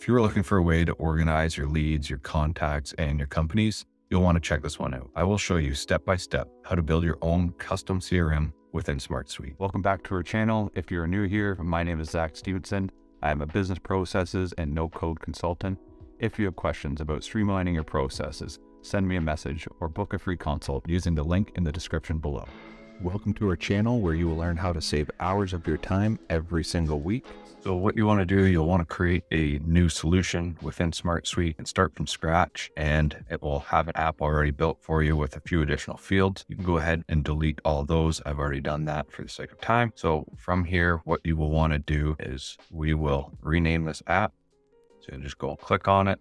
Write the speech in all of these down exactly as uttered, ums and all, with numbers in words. If you were looking for a way to organize your leads, your contacts, and your companies, you'll want to check this one out. I will show you step by step how to build your own custom C R M within SmartSuite. Welcome back to our channel. If you're new here, my name is Zach Stevenson. I am a business processes and no-code consultant. If you have questions about streamlining your processes, send me a message or book a free consult using the link in the description below. Welcome to our channel where you will learn how to save hours of your time every single week. So what you want to do, you'll want to create a new solution within SmartSuite and start from scratch, and it will have an app already built for you with a few additional fields. You can go ahead and delete all those. I've already done that for the sake of time. So from here, what you will want to do is we will rename this app. So just go click on it,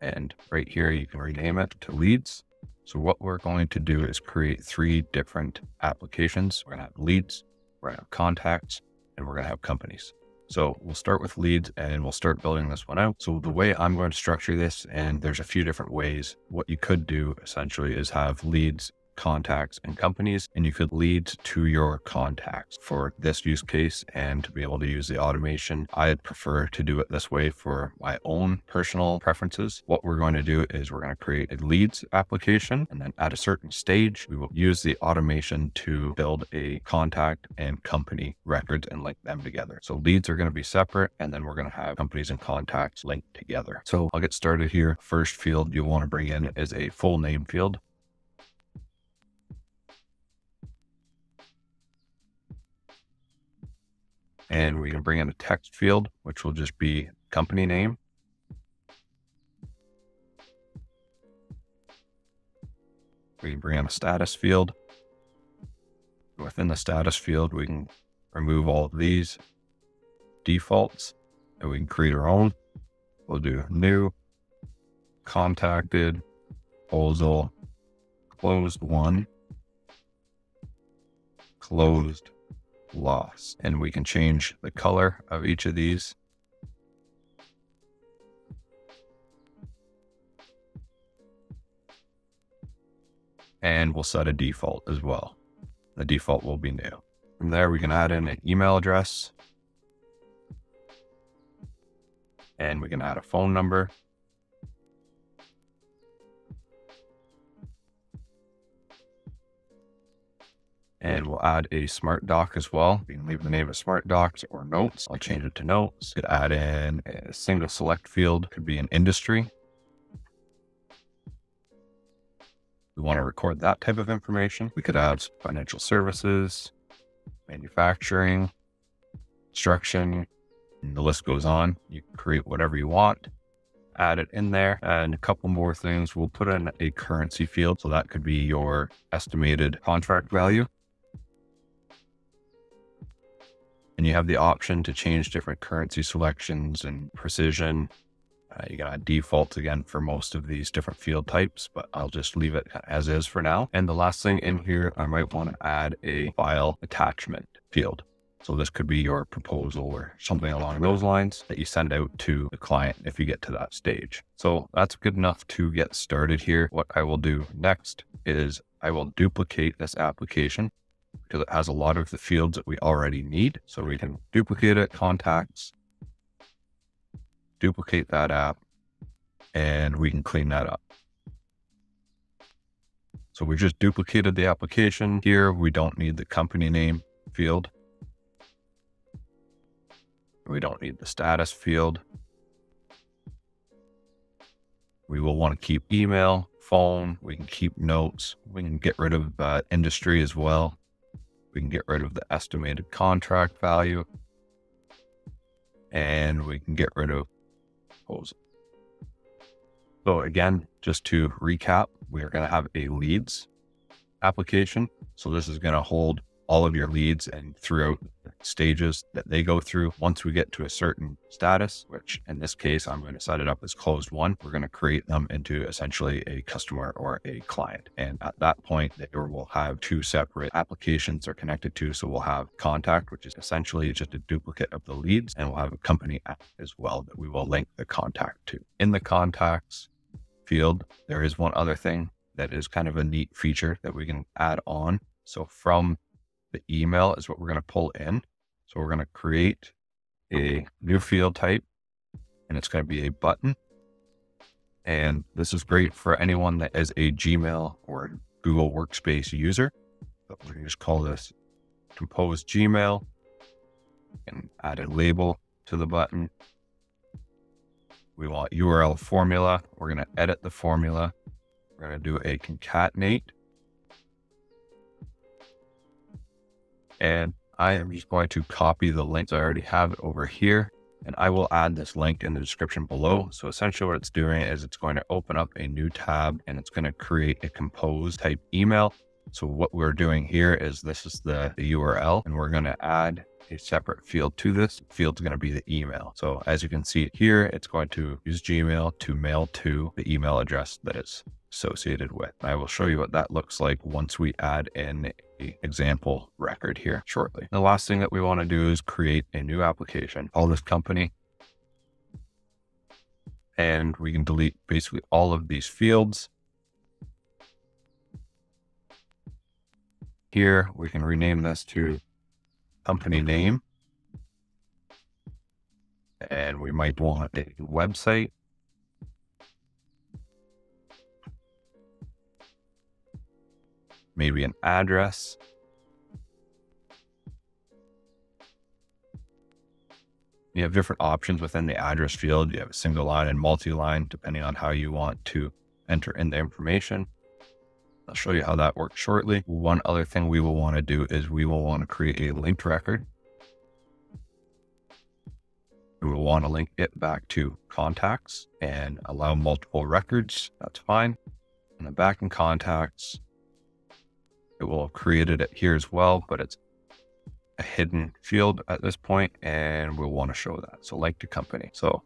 and right here, you can rename it to Leads. So what we're going to do is create three different applications. We're gonna have leads, we're gonna have contacts, and we're gonna have companies. So we'll start with leads and we'll start building this one out. So the way I'm going to structure this, and there's a few different ways, what you could do essentially is have leads, contacts, and companies, and you could lead to your contacts for this use case and to be able to use the automation. I'd prefer to do it this way for my own personal preferences. What we're going to do is we're going to create a leads application, and then at a certain stage, we will use the automation to build a contact and company records and link them together. So leads are going to be separate, and then we're going to have companies and contacts linked together. So I'll get started here. First field you want to bring in is a full name field. And we can bring in a text field, which will just be company name. We can bring in a status field. Within the status field, we can remove all of these defaults and we can create our own. We'll do new, contacted, proposal, closed one, closed, lost, and we can change the color of each of these. And we'll set a default as well. The default will be new. From there, we can add in an email address, and we can add a phone number. And we'll add a smart doc as well. You can leave the name of smart docs or notes. I'll change it to notes. You could add in a single select field, could be an industry. We want to record that type of information. We could add financial services, manufacturing, construction, and the list goes on. You can create whatever you want, add it in there. And a couple more things, we'll put in a currency field. So that could be your estimated contract value. And you have the option to change different currency selections and precision. Uh, you got defaults again for most of these different field types, but I'll just leave it as is for now. And the last thing in here, I might want to add a file attachment field. So this could be your proposal or something along those lines that you send out to the client if you get to that stage. So that's good enough to get started here. What I will do next is I will duplicate this application, because it has a lot of the fields that we already need. So we can duplicate it, contacts, duplicate that app, and we can clean that up. So we just duplicated the application here. We don't need the company name field. We don't need the status field. We will want to keep email, phone. We can keep notes. We can get rid of uh, industry as well. We can get rid of the estimated contract value, and we can get rid of proposal. So again, just to recap, we are going to have a leads application. So this is going to hold all of your leads and throughout the stages that they go through. Once we get to a certain status, which in this case, I'm going to set it up as closed one, we're going to create them into essentially a customer or a client. And at that point, they will have two separate applications they're connected to. So we'll have contact, which is essentially just a duplicate of the leads, and we'll have a company app as well that we will link the contact to. In the contacts field, there is one other thing that is kind of a neat feature that we can add on. So from the email is what we're going to pull in. So we're going to create a new field type, and it's going to be a button. And this is great for anyone that is a Gmail or Google Workspace user. But we're going to just call this Compose Gmail and add a label to the button. We want U R L formula. We're going to edit the formula. We're going to do a concatenate. And I am just going to copy the link. So I already have it over here, and I will add this link in the description below. So essentially what it's doing is it's going to open up a new tab and it's going to create a compose type email. So what we're doing here is this is the, the U R L, and we're going to add a separate field to this. Field's going to be the email. So as you can see here, it's going to use Gmail to mail to the email address that it's associated with. I will show you what that looks like once we add in a example record here shortly. The last thing that we want to do is create a new application. Call this company, and we can delete basically all of these fields. Here, we can rename this to company name, and we might want a website. Maybe an address. You have different options within the address field. You have a single line and multi-line, depending on how you want to enter in the information. I'll show you how that works shortly. One other thing we will want to do is we will want to create a linked record. We will want to link it back to contacts and allow multiple records. That's fine. And then back in contacts, it will have created it here as well, but it's a hidden field at this point, and we'll want to show that. So link to company. So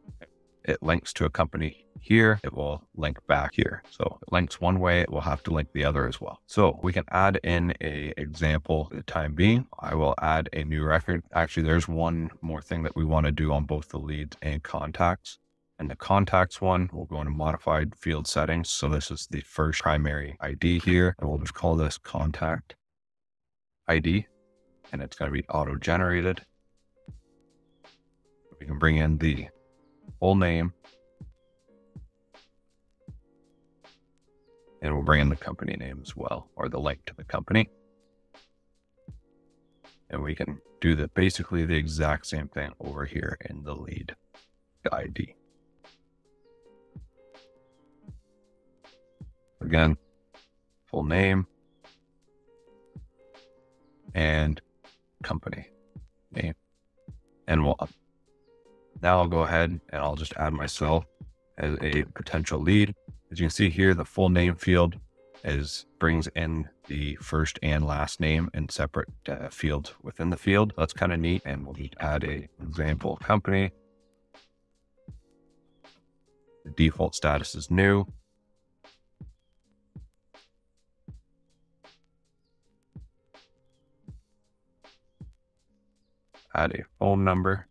it links to a company here. It will link back here. So it links one way, it will have to link the other as well. So we can add in a example for the time being. I will add a new record. Actually, there's one more thing that we want to do on both the leads and contacts. And the contacts one, we'll go into modified field settings. So this is the first primary I D here, and we'll just call this contact I D, and it's going to be auto-generated. We can bring in the full name, and we'll bring in the company name as well, or the link to the company. And we can do the basically the exact same thing over here in the lead I D. Again, full name and company name, and we'll up. Now I'll go ahead and I'll just add myself as a potential lead. As you can see here, the full name field is brings in the first and last name in separate uh, fields within the field. That's kind of neat. And we'll just add a example company. The default status is new. Add a phone number.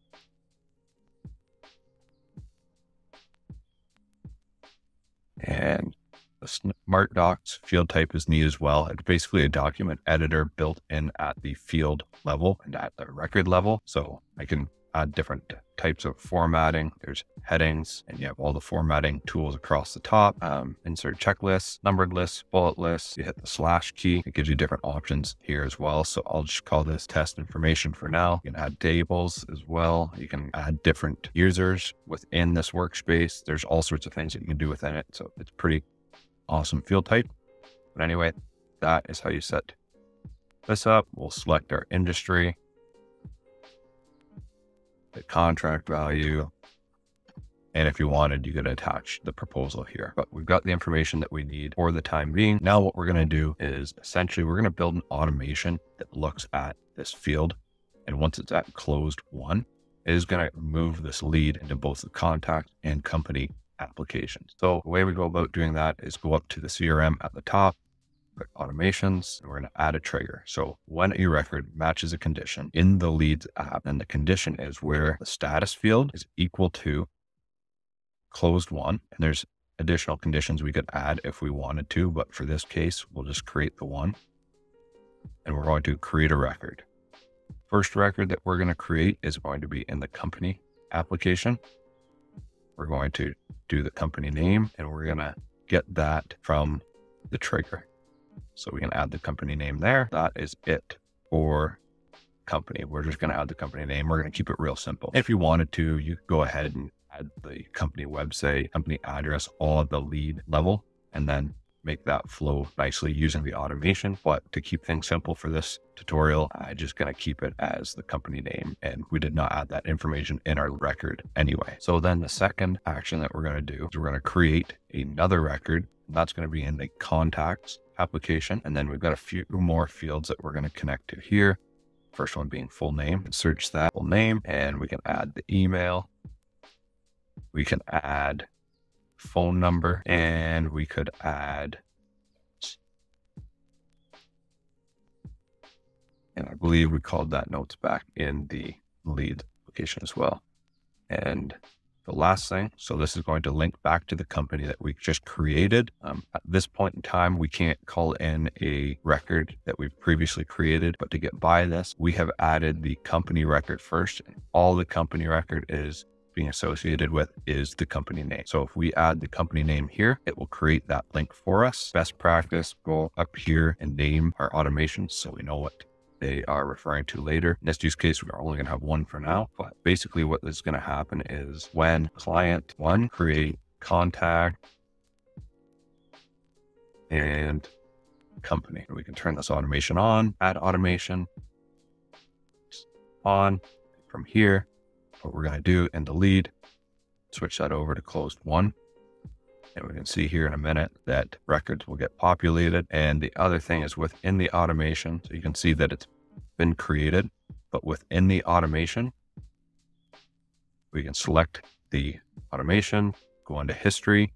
And the Smart Docs field type is neat as well. It's basically a document editor built in at the field level and at the record level. So I can add different types of formatting. There's headings, and you have all the formatting tools across the top. Um, insert checklists, numbered lists, bullet lists. You hit the slash key. It gives you different options here as well. So I'll just call this test information for now. You can add tables as well. You can add different users within this workspace. There's all sorts of things that you can do within it. So it's pretty awesome field type. But anyway, that is how you set this up. We'll select our industry, the contract value, and if you wanted, you could attach the proposal here. But we've got the information that we need for the time being. Now what we're going to do is essentially we're going to build an automation that looks at this field, and once it's at closed one, it is going to move this lead into both the contact and company applications. So the way we go about doing that is go up to the C R M at the top, put automations, and we're going to add a trigger. So when a record matches a condition in the leads app, and the condition is where the status field is equal to closed one, and there's additional conditions we could add if we wanted to, but for this case, we'll just create the one, and we're going to create a record. First record that we're going to create is going to be in the company application. We're going to do the company name, and we're going to get that from the trigger. So we can add the company name there. That is it for company. We're just going to add the company name. We're going to keep it real simple. If you wanted to, you could go ahead and add the company website, company address, all at the lead level, and then make that flow nicely using the automation. But to keep things simple for this tutorial, I'm just going to keep it as the company name, and we did not add that information in our record anyway. So then the second action that we're going to do is we're going to create another record, and that's going to be in the contacts application. And then we've got a few more fields that we're going to connect to here. First one being full name. Search that full name, and we can add the email. We can add phone number, and we could add, and I believe we called that notes back in the lead application as well. And the last thing, so this is going to link back to the company that we just created. Um, at this point in time, we can't call in a record that we've previously created, but to get by this, we have added the company record first. All the company record is being associated with is the company name. So if we add the company name here, it will create that link for us. Best practice, go up here and name our automations so we know what they are referring to later. In this use case, we're only going to have one for now, but basically what is going to happen is when client one create contact and company, we can turn this automation on, add automation on from here. What we're going to do in the lead, switch that over to closed one. And we can see here in a minute that records will get populated. And the other thing is within the automation. So you can see that it's been created, but within the automation, we can select the automation, go into history,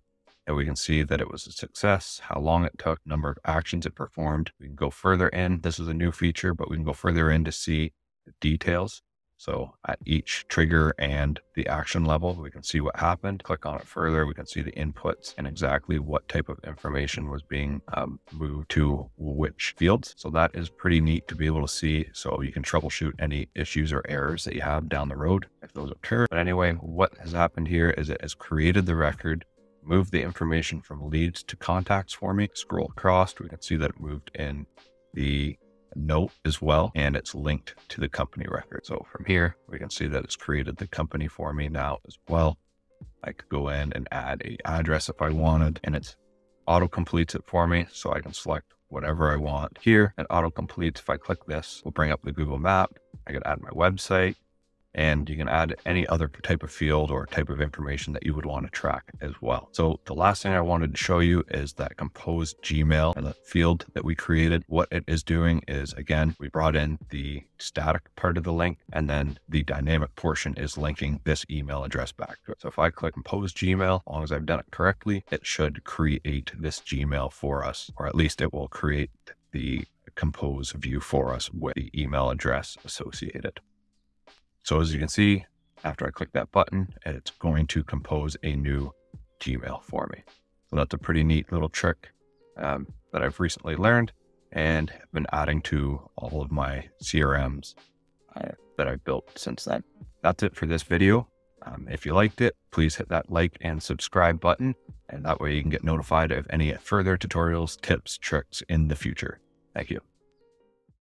and we can see that it was a success, how long it took, number of actions it performed. We can go further in. This is a new feature, but we can go further in to see the details. So at each trigger and the action level, we can see what happened. Click on it further. We can see the inputs and exactly what type of information was being um, moved to which fields. So that is pretty neat to be able to see. So you can troubleshoot any issues or errors that you have down the road if those occur. But anyway, what has happened here is it has created the record, moved the information from leads to contacts for me. Scroll across. We can see that it moved in the note as well, and it's linked to the company record. So from here, we can see that it's created the company for me now as well. I could go in and add a address if I wanted, and it's auto completes it for me. So I can select whatever I want here and auto completes. If I click this, we'll bring up the Google map. I could add my website, and you can add any other type of field or type of information that you would want to track as well. So the last thing I wanted to show you is that composed Gmail and the field that we created. What it is doing is, again, we brought in the static part of the link, and then the dynamic portion is linking this email address back to it. So if I click compose Gmail, as long as I've done it correctly, it should create this Gmail for us, or at least it will create the compose view for us with the email address associated. So as you can see, after I click that button, it's going to compose a new Gmail for me. So that's a pretty neat little trick um, that I've recently learned and have been adding to all of my C R Ms uh, that I've built since then. That's it for this video. Um, if you liked it, please hit that like and subscribe button, and that way you can get notified of any further tutorials, tips, tricks in the future. Thank you.